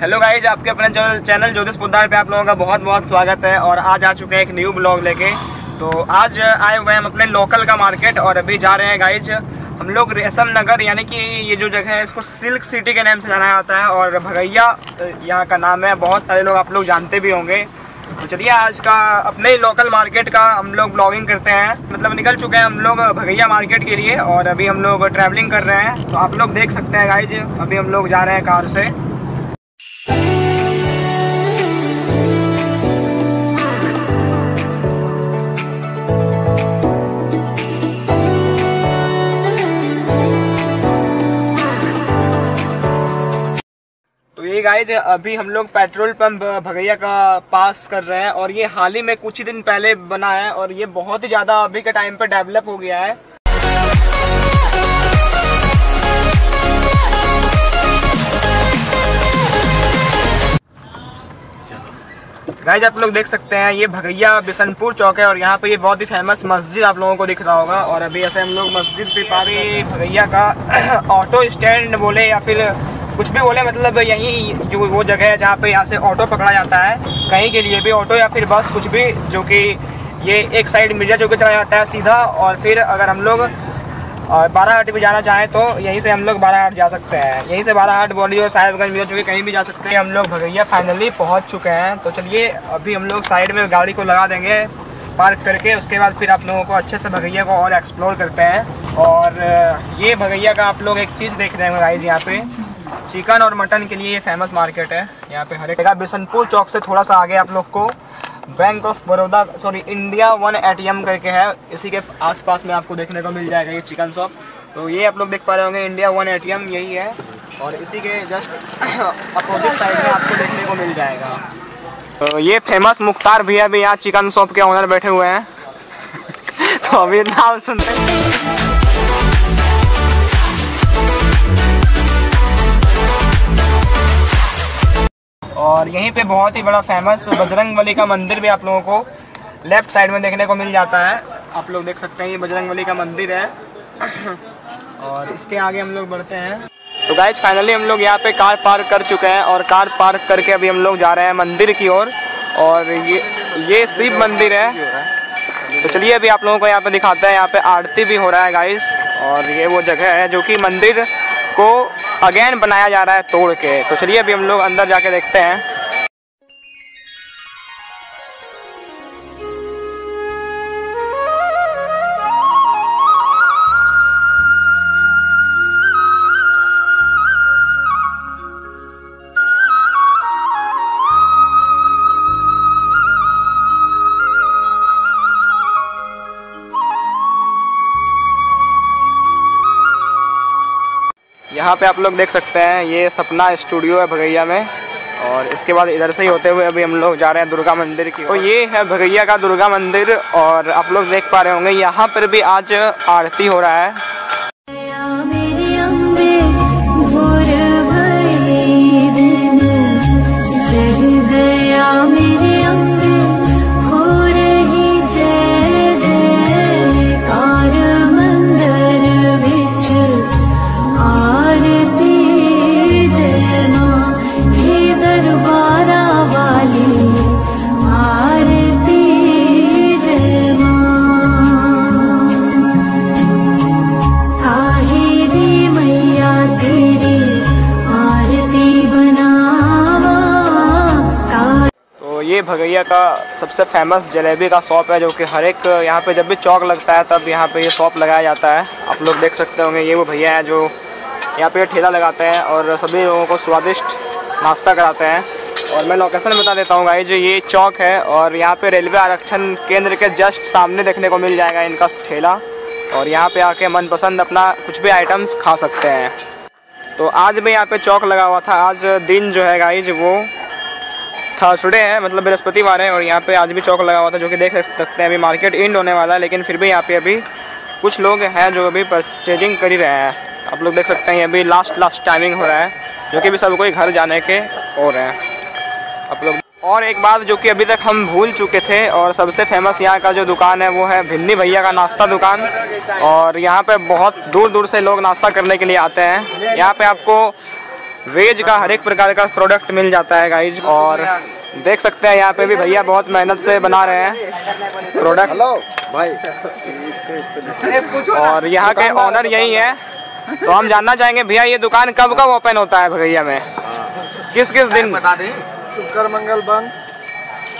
Hello guys, आपके अपने channel ज्योतिष पोद्दार पे आप लोगों का बहुत बहुत स्वागत है। और आज आ चुके हैं एक न्यू ब्लॉग लेके। तो आज आए हुए हम अपने लोकल का मार्केट और अभी जा रहे हैं गाइज हम लोग रेशम नगर, यानी कि ये जो जगह है इसको सिल्क सिटी के नाम से जाना जाता है और भगैया यहाँ का नाम है। बहुत सारे लोग आप लोग जानते भी होंगे। तो चलिए आज का अपने लोकल मार्केट का हम लोग ब्लॉगिंग करते हैं। मतलब निकल चुके हैं हम लोग भगैया मार्केट के लिए और अभी हम लोग ट्रैवलिंग कर रहे हैं। तो आप लोग देख सकते हैं गाइज, अभी हम लोग जा रहे हैं कार से। गाइज अभी हम लोग पेट्रोल पंप भगैया का पास कर रहे हैं और ये हाल ही में कुछ ही दिन पहले बना है और ये बहुत ही ज़्यादा अभी के टाइम पर डेवलप हो गया है। गाइज आप लोग देख सकते हैं ये भगैया बिशनपुर चौक है और यहाँ पे ये बहुत ही फेमस मस्जिद आप लोगों को दिख रहा होगा। और अभी ऐसे हम लोग मस्जिद के पास भगैया का ऑटो स्टैंड बोले या फिर कुछ भी बोले, मतलब यही जो वो जगह है जहाँ पे यहाँ से ऑटो पकड़ा जाता है कहीं के लिए भी, ऑटो या फिर बस कुछ भी, जो कि ये एक साइड मिर्जा चौक चला जाता है सीधा। और फिर अगर हम लोग बाराहाटी भी जाना चाहें तो यहीं से हम लोग बाराहाट जा सकते हैं। यहीं से बाराहाट बोली और साहेबगंज मिर्जा चौक कहीं भी जा सकते हैं। हम लोग भगैया फाइनली पहुँच चुके हैं। तो चलिए अभी हम लोग साइड में गाड़ी को लगा देंगे पार्क करके, उसके बाद फिर आप लोगों को अच्छे से भगैया को और एक्सप्लोर करते हैं। और ये भगैया का आप लोग एक चीज़ देख रहे हैं गाइज, यहाँ पे चिकन और मटन के लिए ये फेमस मार्केट है। यहाँ पे हर जगह। बिशनपुर चौक से थोड़ा सा आगे आप लोग को bank of Baroda sorry India one ATM करके है, इसी के आसपास में आपको देखने को मिल जाएगा ये चिकन शॉप। तो ये आप लोग देख पा रहे होंगे इंडिया वन एटीएम यही है और इसी के जस्ट अपोजिट साइड में आपको देखने को मिल जाएगा। तो ये फेमस मुख्तार भैया भी यहाँ चिकन शॉप के ऑनर बैठे हुए हैं। तो अभी नाम सुनते हैं। और यहीं पे बहुत ही बड़ा फेमस बजरंग बली का मंदिर भी आप लोगों को लेफ्ट साइड में देखने को मिल जाता है। आप लोग देख सकते हैं ये बजरंग बली का मंदिर है। और इसके आगे हम लोग बढ़ते हैं। तो गाइज फाइनली हम लोग यहाँ पे कार पार्क कर चुके हैं और कार पार्क करके अभी हम लोग जा रहे हैं मंदिर की ओर। और ये शिव मंदिर है। तो चलिए अभी आप लोगों को यहाँ पे दिखाते हैं। यहाँ पे आरती भी हो रहा है गाइज और ये वो जगह है जो कि मंदिर को अगेन बनाया जा रहा है तोड़ के। तो चलिए अभी हम लोग अंदर जाके देखते हैं। यहाँ पे आप लोग देख सकते हैं ये सपना स्टूडियो है भगैया में। और इसके बाद इधर से ही होते हुए अभी हम लोग जा रहे हैं दुर्गा मंदिर की। तो ये है भगैया का दुर्गा मंदिर और आप लोग देख पा रहे होंगे यहाँ पर भी आज आरती हो रहा है। भगैया का सबसे फेमस जलेबी का शॉप है जो कि हर एक यहाँ पे जब भी चौक लगता है तब यहाँ पे ये शॉप लगाया जाता है। आप लोग देख सकते होंगे ये वो भैया हैं जो यहाँ पे ठेला लगाते हैं और सभी लोगों को स्वादिष्ट नाश्ता कराते हैं। और मैं लोकेशन बता देता हूँ गाइज, ये चौक है और यहाँ पे रेलवे आरक्षण केंद्र के जस्ट सामने देखने को मिल जाएगा इनका ठेला। और यहाँ पर आके मनपसंद अपना कुछ भी आइटम्स खा सकते हैं। तो आज भी यहाँ पर चौक लगा हुआ था। आज दिन जो है गाइज वो थर्सडे है, मतलब बृहस्पतिवार है और यहाँ पे आज भी चौक लगा हुआ था जो कि देख सकते हैं। अभी मार्केट एंड होने वाला है लेकिन फिर भी यहाँ पे अभी कुछ लोग हैं जो अभी परचेजिंग कर ही रहे हैं। आप लोग देख सकते हैं अभी लास्ट टाइमिंग हो रहा है जो कि अभी सबको ही घर जाने के हो रहे हैं। आप लोग और एक बात जो कि अभी तक हम भूल चुके थे और सबसे फेमस यहाँ का जो दुकान है वो है भिन्नी भैया का नाश्ता दुकान। और यहाँ पर बहुत दूर दूर से लोग नाश्ता करने के लिए आते हैं। यहाँ पर आपको वेज का हर एक प्रकार का प्रोडक्ट मिल जाता है गाइज। और देख सकते हैं यहाँ पे भी भैया बहुत मेहनत से बना रहे हैं प्रोडक्ट। हेलो भाई, और यहाँ के ऑनर यही है, तो हम जानना चाहेंगे भैया ये दुकान कब कब ओपन होता है भगैया में, किस किस दिन? बता दें, शुक्र मंगल बंद,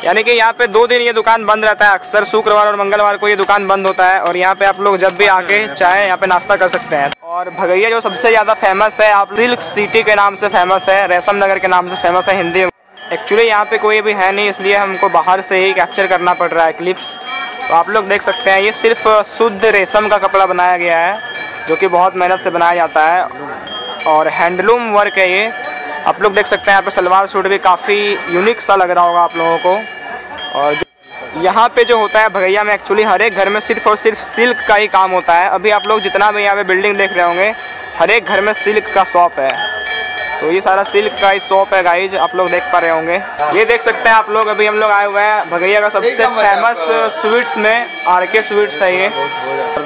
यानी कि यहाँ पे 2 दिन ये दुकान बंद रहता है। अक्सर शुक्रवार और मंगलवार को ये दुकान बंद होता है और यहाँ पे आप लोग जब भी आके चाहे यहाँ पे नाश्ता कर सकते हैं। और भगैया जो सबसे ज़्यादा फेमस है, आप सिल्क सिटी के नाम से फेमस है, रेशम नगर के नाम से फेमस है हिंदी। एक्चुअली यहाँ पे कोई भी है नहीं, इसलिए हमको बाहर से ही कैप्चर करना पड़ रहा है क्लिप्स। तो आप लोग देख सकते हैं ये सिर्फ शुद्ध रेशम का कपड़ा बनाया गया है जो कि बहुत मेहनत से बनाया जाता है और हैंडलूम वर्क है ये। आप लोग देख सकते हैं यहाँ पे सलवार सूट भी काफ़ी यूनिक सा लग रहा होगा आप लोगों को। और यहाँ पे जो होता है भगैया में एक्चुअली हर एक घर में सिर्फ और सिर्फ सिल्क का ही काम होता है। अभी आप लोग जितना भी यहाँ पे बिल्डिंग देख रहे होंगे हर एक घर में सिल्क का शॉप है, तो ये सारा सिल्क का ही शॉप है गाइज, आप लोग देख पा रहे होंगे। ये देख सकते हैं आप लोग, अभी हम लोग आए हुए हैं भगैया का सबसे फेमस स्वीट्स में, आर के स्वीट्स है ये।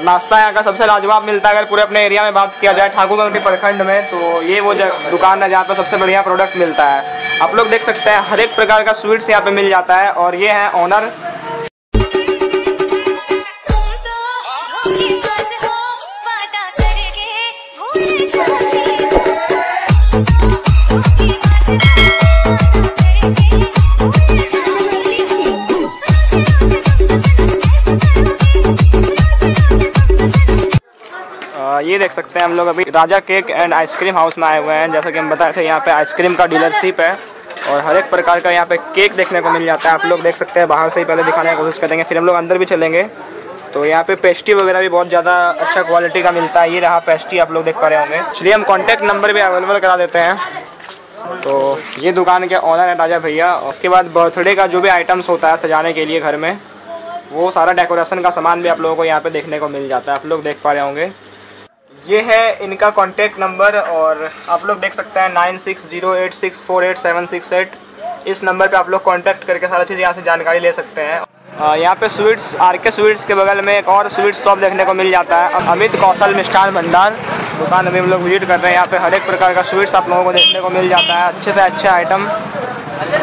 नाश्ता यहाँ का सबसे लाजवाब मिलता है अगर पूरे अपने एरिया में बात किया जाए ठाकुरगंज के प्रखंड में, तो ये वो दुकान है जहाँ पर सबसे बढ़िया प्रोडक्ट मिलता है। आप लोग देख सकते हैं हर एक प्रकार का स्वीट्स यहाँ पे मिल जाता है। और ये है ऑनर। ये देख सकते हैं हम लोग अभी Raja cake and ice cream house में आए हुए हैं। जैसा कि हम बताए थे यहाँ पे आइसक्रीम का डीलरशिप है और हर एक प्रकार का यहाँ पे केक देखने को मिल जाता है। आप लोग देख सकते हैं, बाहर से ही पहले दिखाने की कोशिश करेंगे, फिर हम लोग अंदर भी चलेंगे। तो यहाँ पे पेस्ट्री वगैरह भी बहुत ज़्यादा अच्छा क्वालिटी का मिलता है। ये रहा पेस्ट्री, आप लोग देख पा रहे होंगे। इसलिए हम कॉन्टैक्ट नंबर भी अवेलेबल करा देते हैं। तो ये दुकान के ऑनर है राजा भैया। उसके बाद बर्थडे का जो भी आइटम्स होता है सजाने के लिए घर में, वो सारा डेकोरेशन का सामान भी आप लोगों को यहाँ पे देखने को मिल जाता है। आप लोग देख पा रहे होंगे ये है इनका कॉन्टैक्ट नंबर। और आप लोग देख सकते हैं 9608648768, इस नंबर पे आप लोग कॉन्टैक्ट करके सारा चीज़ यहाँ से जानकारी ले सकते हैं। यहाँ पे स्वीट्स, आर के स्वीट्स के बगल में एक और स्वीट्स शॉप देखने को मिल जाता है, अमित कौशल मिष्ठान भंडार। दुकान अभी हम लोग विजिट कर रहे हैं। यहाँ पे हर एक प्रकार का स्वीट्स आप लोगों को देखने को मिल जाता है, अच्छे से अच्छा आइटम।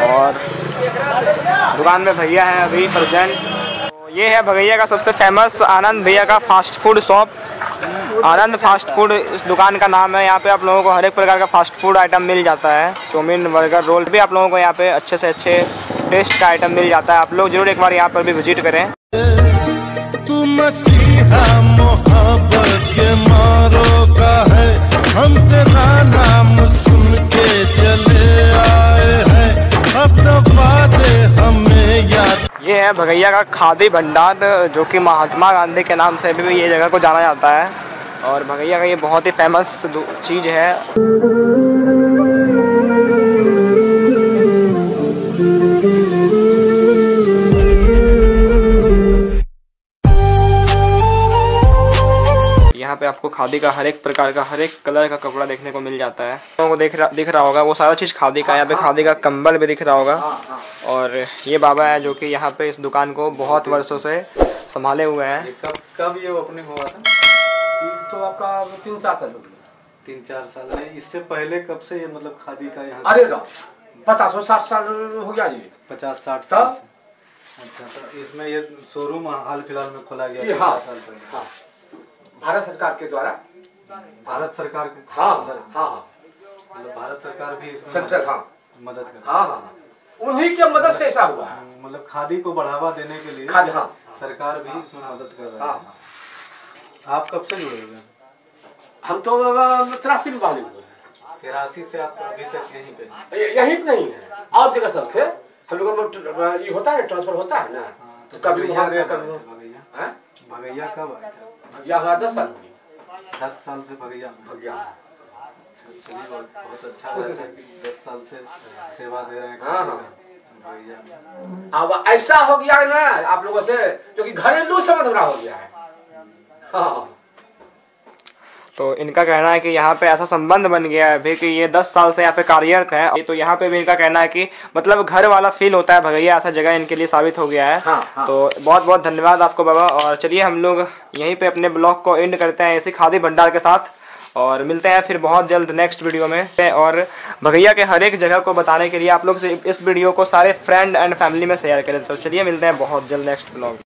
और दुकान में भैया हैं अभी प्रेजेंट। ये है भगैया का सबसे फेमस आनंद भैया का fast food shop, Anand fast food इस दुकान का नाम है। यहाँ पे आप लोगों को हर एक प्रकार का फास्ट फूड आइटम मिल जाता है, चाउमीन, बर्गर, रोल भी आप लोगों को यहाँ पे अच्छे से अच्छे टेस्ट का आइटम मिल जाता है। आप लोग जरूर एक बार यहाँ पर भी विजिट करें। ये है भगैया का खादी भंडार, जो कि महात्मा गांधी के नाम से भी ये जगह को जाना जाता है और भगैया का ये बहुत ही फेमस चीज़ है। यहाँ पे आपको खादी का हर एक प्रकार का हर एक कलर का कपड़ा देखने को मिल जाता है। आपको दिख रहा होगा वो सारा चीज़ खादी का। यहाँ पे खादी का कंबल भी दिख रहा होगा। और ये बाबा है जो कि यहाँ पे इस दुकान को बहुत वर्षों से संभाले हुए हैं। कब ये ओपन हुआ था? तो आपका 3-4 साल हो गया। 3-4 साल नहीं, इससे पहले कब से ये मतलब खादी का यहाँ? अरे 50-60 साल हो गया जी, 50-60 साल। अच्छा, तो इसमें ये शोरूम हाल फिलहाल में खोला गया? हाँ, भारत सरकार के द्वारा। भारत सरकार के? हाँ हाँ, मतलब भारत सरकार भी इसमें मदद कर? हाँ हाँ, उन्हीं की मदद से ऐसा हुआ है। मतलब खादी को बढ़ावा देने के लिए सरकार भी इसमें मदद कर रही है। आप कब से जुड़े हुए हैं? हम तो 83 में वाले हुए हैं। 83 से आप अभी तक यहीं पे? यहीं पे नहीं है, और जगह सब थे। हम लोगों को ये होता है, ट्रांसफर होता है ना। तो कभी वहाँ गया, कभी भगैया। कब आया था भगैया? हमारा 10 साल। 10 साल से भगैया। बहुत अच्छा लगता है कि 10 साल से सेवा दे रहे हैं। हाँ, अब ऐसा हो गया है ना आप लोगों से, क्योंकि घरेलू समझ रहा हो गया है। हाँ। तो इनका कहना है कि यहाँ पे ऐसा संबंध बन गया है अभी कि ये 10 साल से यहाँ पे कार्यरत है। तो यहाँ पे भी इनका कहना है कि मतलब घर वाला फील होता है भगैया, ऐसा जगह इनके लिए साबित हो गया है। हाँ। तो बहुत बहुत धन्यवाद आपको बाबा। और चलिए हम लोग यहीं पे अपने ब्लॉग को एंड करते हैं ऐसे खादी भंडार के साथ। और मिलते हैं फिर बहुत जल्द नेक्स्ट वीडियो में। और भगैया के हर एक जगह को बताने के लिए आप लोग से इस वीडियो को सारे फ्रेंड एंड फैमिली में शेयर करें। तो चलिए मिलते हैं बहुत जल्द नेक्स्ट ब्लॉग।